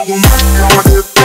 I need you,